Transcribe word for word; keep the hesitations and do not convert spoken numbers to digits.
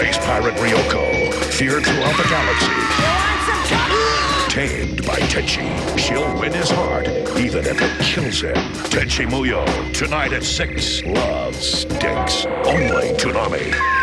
Space pirate Ryoko, feared throughout the galaxy. Tamed by Tenchi, she'll win his heart, even if it kills him. Tenchi Muyo, tonight at six. Love stinks. Only Toonami.